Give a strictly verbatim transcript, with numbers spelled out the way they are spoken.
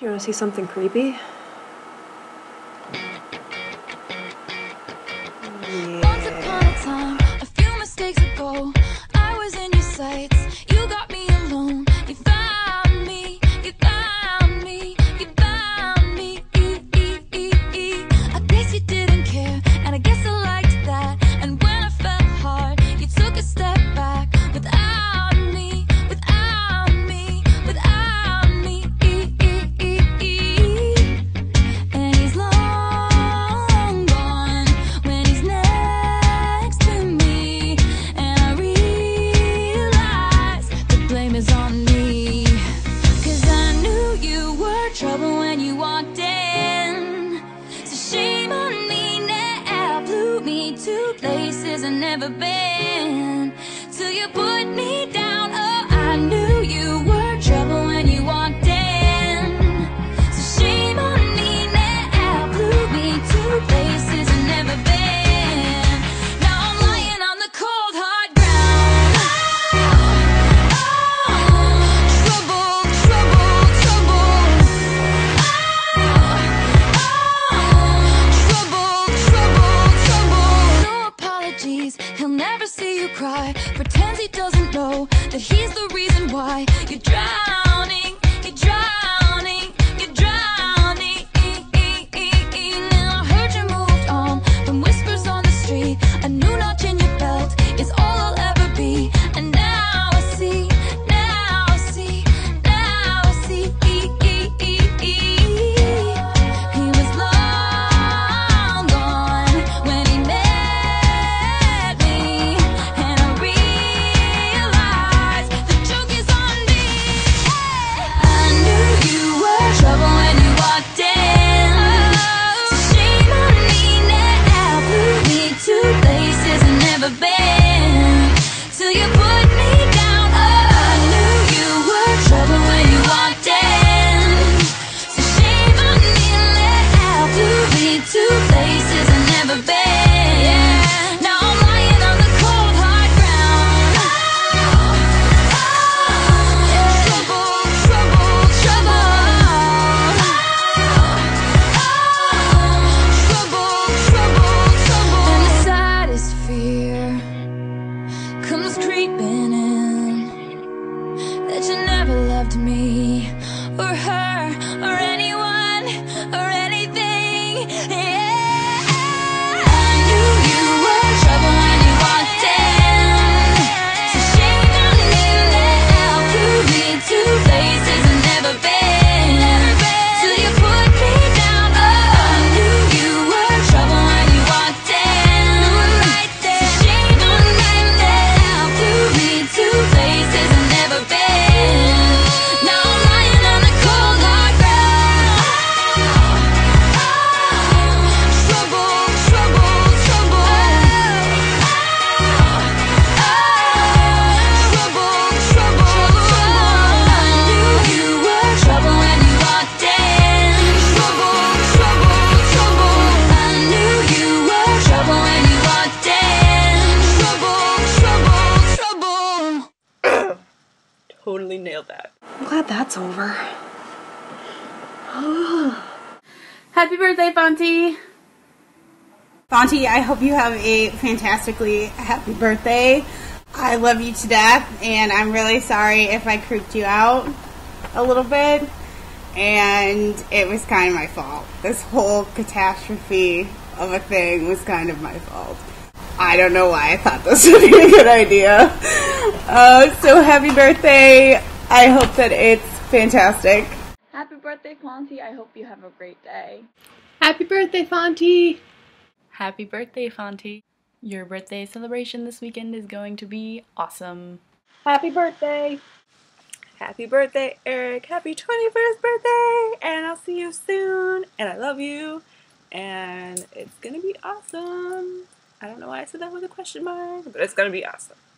Do you want to see something creepy? Yeah. Once upon a time, a few mistakes ago, I was in your sights. You got me alone. You found me. You found me. You found me. E e e e. I guess you didn't care, and I guess I liked that. And when I fell hard, you took a step back without me, without me, without me. E e e e. And he's long gone when he's next to me, and I realize the blame is on me. 'Cause I knew you were trouble when you walked in, so shame on me now. Blew me to places I've never been, till you put me down. Oh, I knew you were trouble when you walked in, so shame on me now. Blew me to places I've never been. Now I'm lying on the cold hard ground. Oh, oh, trouble, trouble, trouble. Trouble, trouble, trouble. No apologies, he'll never see you cry. Pretends he doesn't know that he's the reason why you're drowning, you're drowning, you're drowning. Now I heard you moved on from whispers on the street. A new notch in your belt is all I'll ever be. And now I see, now I see, now I see. He was long gone when he met me, and I realized the joke is on me. I knew you were trouble when you walked in, so shame on me now. Blew me to places I've never been, till you put me down. Oh, I knew you were trouble when you walked in, so shame on me now. Blew me to places I've never been. Now I'm lying on the cold hard ground. Trouble, trouble, trouble. And the saddest fear comes creeping in, that you never loved me or her or anyone or anything. Yeah. I knew you were trouble when you walked in, so shame on me now. Blew me to places I've never been, till you put me down. Oh, I knew you were trouble when you walked in, so shame on me now. Blew me to places I've never been. Now I'm lying on the cold hard ground. Trouble, trouble, trouble. Trouble, trouble, trouble. I knew you were trouble when you walked in. Trouble, trouble, trouble. I knew you were trouble when you walked in. Trouble, trouble, trouble. Totally nailed that. I'm glad that's over. Happy birthday, Fonty! Fonty, I hope you have a fantastically happy birthday. I love you to death, and I'm really sorry if I creeped you out a little bit. And it was kind of my fault. This whole catastrophe of a thing was kind of my fault. I don't know why I thought this would be a good idea. Uh, so happy birthday. I hope that it's fantastic. Happy birthday, Fonty. I hope you have a great day. Happy birthday, Fonty! Happy birthday, Fonty. Your birthday celebration this weekend is going to be awesome. Happy birthday. Happy birthday, Eric. Happy twenty-first birthday. And I'll see you soon. And I love you. And it's going to be awesome. I don't know why I said that with a question mark, but it's going to be awesome.